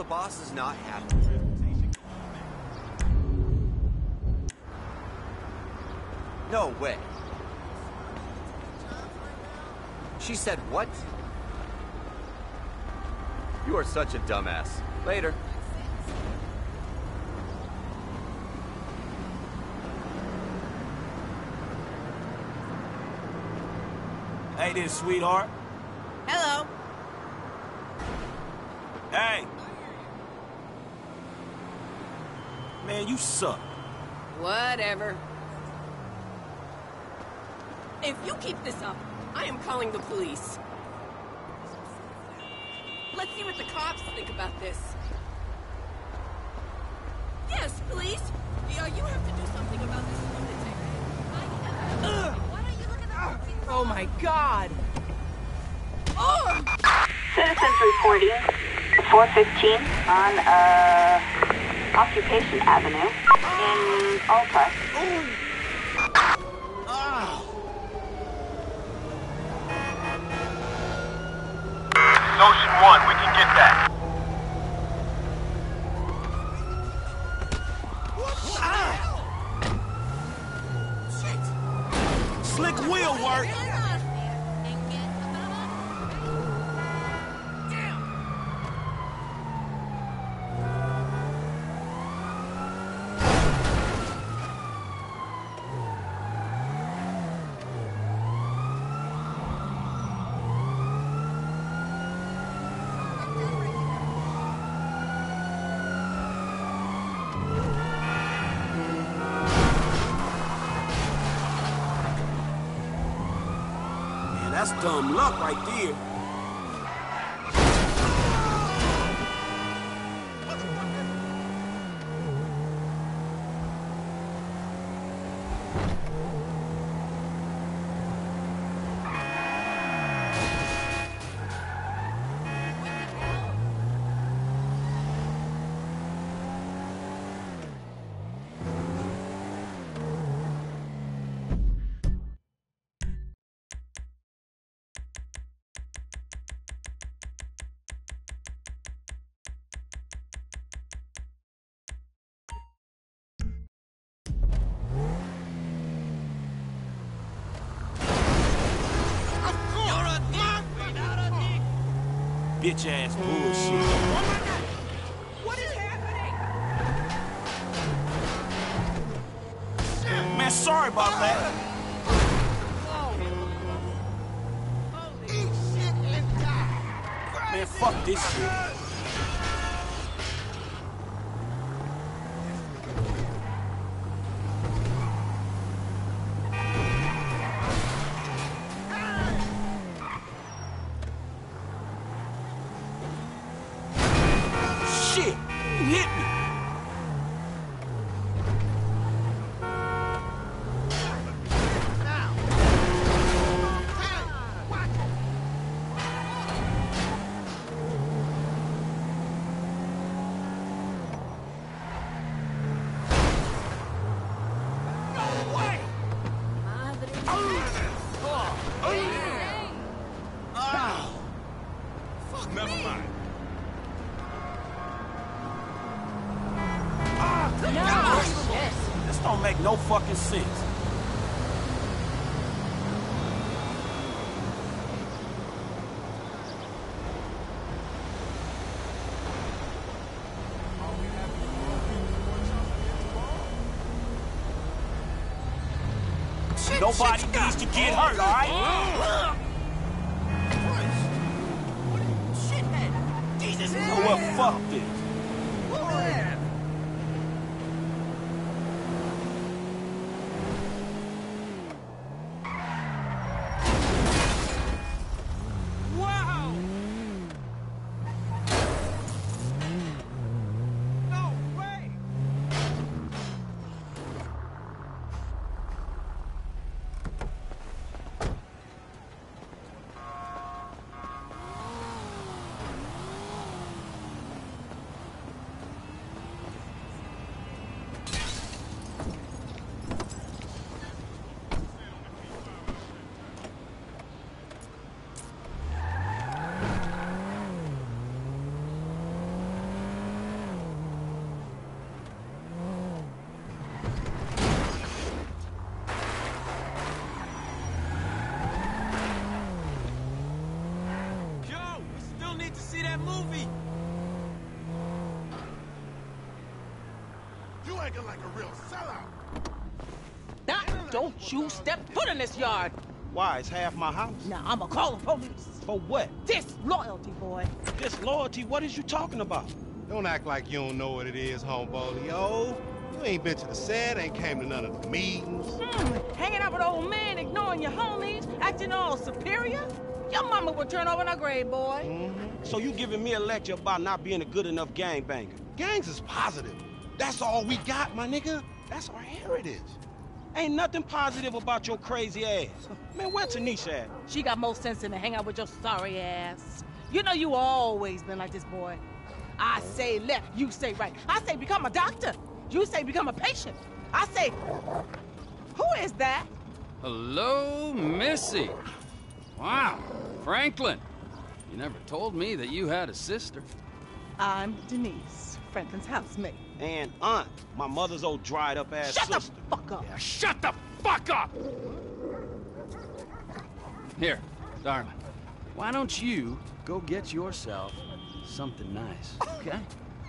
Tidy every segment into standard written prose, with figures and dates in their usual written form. the boss is not happy. No way. She said what? You are such a dumbass. Later. Hey there, sweetheart. Hello. Hey. Man, you suck. Whatever. If you keep this up, I am calling the police. Let's see what the cops think about this. Yes, please. You have to do something about this lunatic. Why don't you look at the... Oh, my God. Oh! Citizens reporting 415 on Occupation Avenue in Alta. Oh. Ocean 1, we can get that. Shit. Slick wheel work. That's dumb luck right there. Bitch ass bullshit. Oh my God! What is happening? Man, sorry about that. Oh. Eat shit and die. Man, fuck this shit. No fucking sense. Nobody needs to get hurt, all right? Shithead. Jesus. Oh, well, fuck this. that movie. You acting like a real sellout. Now, don't you step foot in this yard. Why, it's half my house. Now, I'ma call the police. For what? Disloyalty, boy. Disloyalty? What is you talking about? Don't act like you don't know what it is, homeboy. You ain't been to the set, ain't came to none of the meetings. Hanging out with old men, ignoring your homies, acting all superior? Your mama will turn over in her grave, boy. So you giving me a lecture about not being a good enough gangbanger? Gangs is positive. That's all we got, my nigga. That's our heritage. Ain't nothing positive about your crazy ass. Man, where Tanisha at? She got more sense than to hang out with your sorry ass. You know you always been like this, boy. I say left, you say right. I say become a doctor. You say become a patient. I say, who is that? Hello, Missy. Wow, Franklin. You never told me that you had a sister. I'm Denise, Franklin's housemate. And aunt, my mother's old dried-up ass sister. Shut the fuck up! Yeah, shut the fuck up! Here, darling, why don't you go get yourself something nice, okay?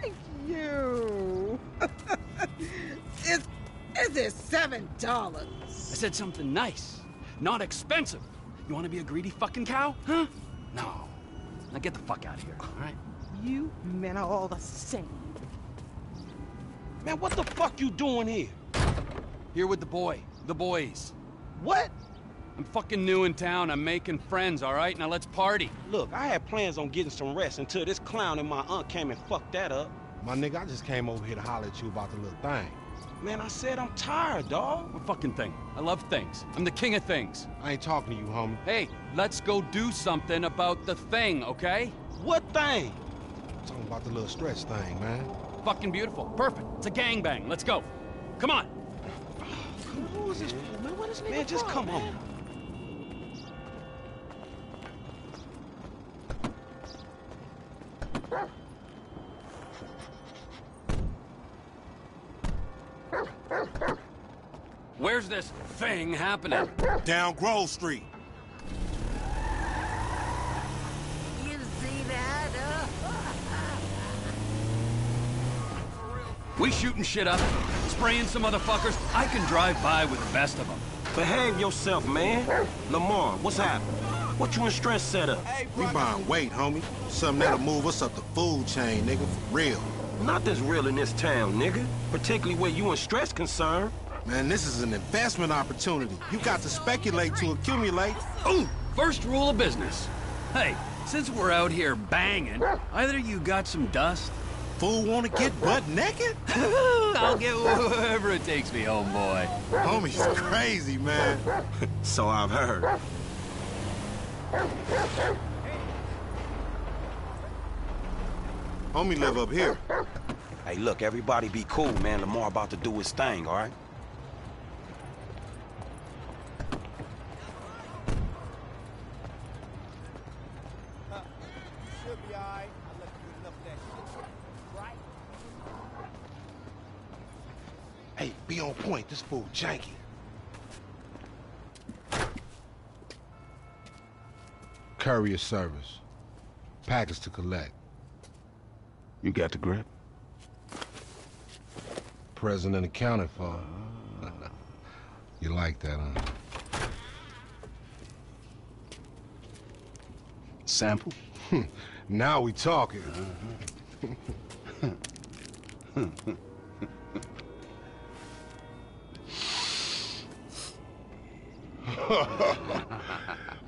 Thank you. This is $7. I said something nice, not expensive. You want to be a greedy fucking cow, huh? No. Now get the fuck out of here, all right? You men are all the same. Man, what the fuck you doing here? Here with the boys. What? I'm fucking new in town. I'm making friends, all right? Now let's party. Look, I had plans on getting some rest until this clown and my aunt came and fucked that up. My nigga, I just came over here to holler at you about the little thing. Man, I said I'm tired, dawg. What fucking thing? I love things. I'm the king of things. I ain't talking to you, homie. Hey, let's go do something about the thing, okay? What thing? I'm talking about the little stretch thing, man. Fucking beautiful. Perfect. It's a gangbang. Let's go. Come on. Who is this? Man, what is this? Man, just come on. Where's this thing happening? Down Grove Street. You see that? We shooting shit up, spraying some motherfuckers. I can drive by with the best of them. Behave yourself, man. Lamar, what's happening? What you in stress set up? Hey, we buying weight, homie. Something that'll move us up the food chain, nigga, for real. Nothing's real in this town, nigga. Particularly where you in stress concerned. Man, this is an investment opportunity. You got to speculate to accumulate. Ooh, first rule of business. Hey, since we're out here banging, either you got some dust. Fool wanna get butt naked? I'll get wherever it takes me, homeboy. Homie's crazy, man. So I've heard. Homie live up here. Hey, look, everybody be cool, man. Lamar about to do his thing, all right? Hey, be on point. This fool janky. Courier service. Package to collect. You got the grip? Present and accounted for. You like that, huh? Sample? Now we talking.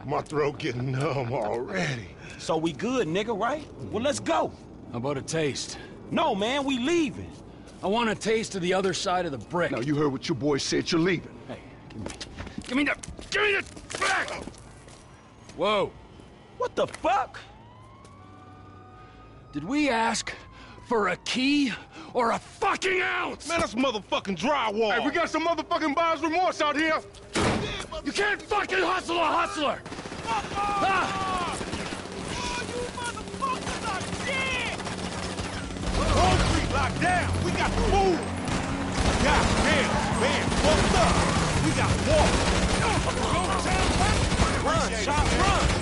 My throat getting numb already. So we good, nigga, right? Well, let's go. How about a taste? No, man, we leaving. I want a taste of the other side of the brick. Now, you heard what your boy said. You're leaving. Hey, give me the brick! Whoa. What the fuck? Did we ask for a key or a fucking ounce? Man, that's motherfucking drywall. Hey, we got some motherfucking buyer's remorse out here. You can't fucking hustle a hustler! Fuck off! Ah. Oh, you motherfuckers are dead! Whole street locked down! We got to move! Goddamn, man, fucked up! We got to walk! Run, shot, run!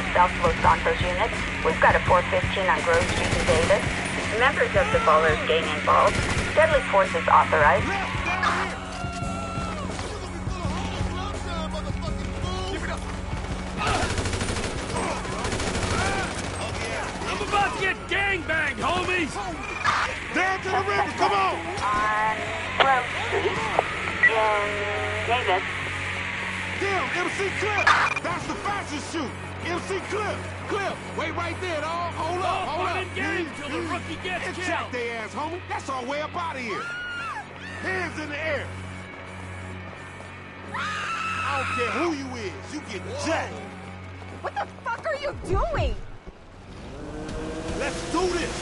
of South Los Santos unit. We've got a 415 on Grove Street in Davis. Members of the ballers getting involved. Deadly force is authorized. I'm about to get gangbanged, homies! Down to the river, come on! On Grove Street in Davis. Damn, MC Clip! That's the fastest shoot! MC Clip! Clip! Wait right there, dog! Hold up, hold up! Till the rookie gets killed! Jack they ass, homie! That's our way up out of here! Hands in the air! I don't care who you is, you get jacked! What the fuck are you doing? Let's do this!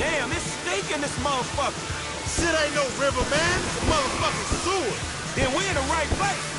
Damn, it's stinking this motherfucker! Shit ain't no river, man! It's a motherfucking sewer! Then we're in the right place.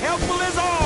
Helpful as all.